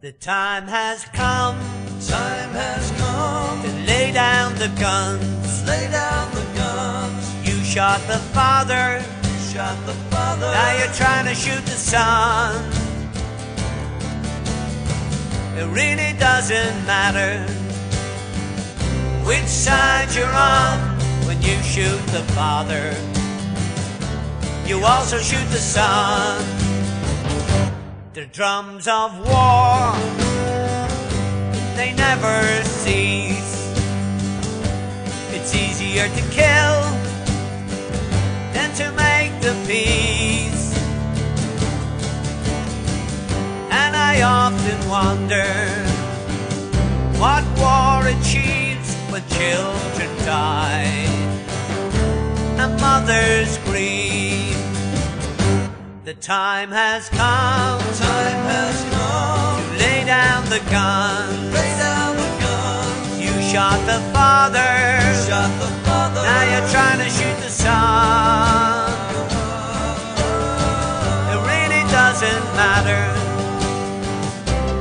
The time has come to lay down the guns, lay down the guns. You shot the father, you shot the father. Now you're trying to shoot the son. It really doesn't matter which side you're on when you shoot the father. You also shoot the son. The drums of war, they never cease. It's easier to kill than to make the peace. And I often wonder what war achieves when children die and mothers grieve. The time has come to lay down the guns, lay down the guns. You shot the father, you shot the father. Now you're trying to shoot the son. It really doesn't matter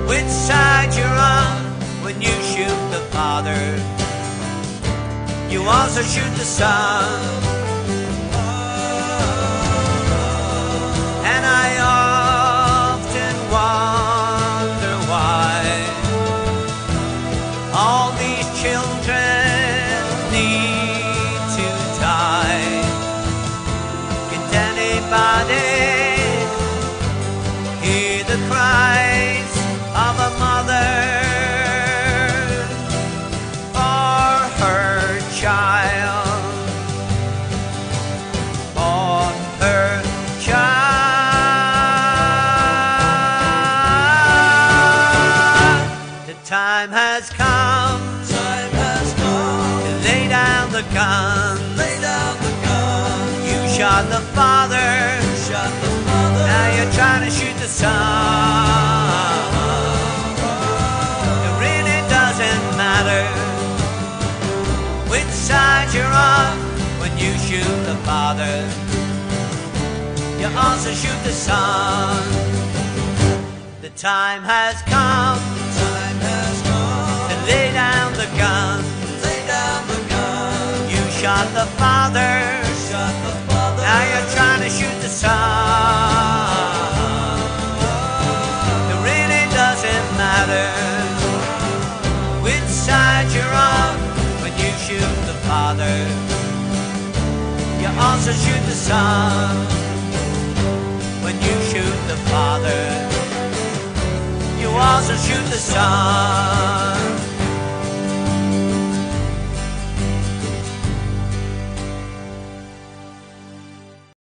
which side you're on when you shoot the father. You also shoot the son. Hear the cries of a mother for her child, for her child. The time has come to lay down the guns, lay down the guns. You shot the father. Now you're trying to shoot the sun. It really doesn't matter which side you're on when you shoot the father. You also shoot the sun. The time has come to lay down the gun, lay down the gun. You shot the father, you shot the father. Now you're trying to shoot the sun. Which side you're on when you shoot the father, you also shoot the son. When you shoot the father, you also shoot the son.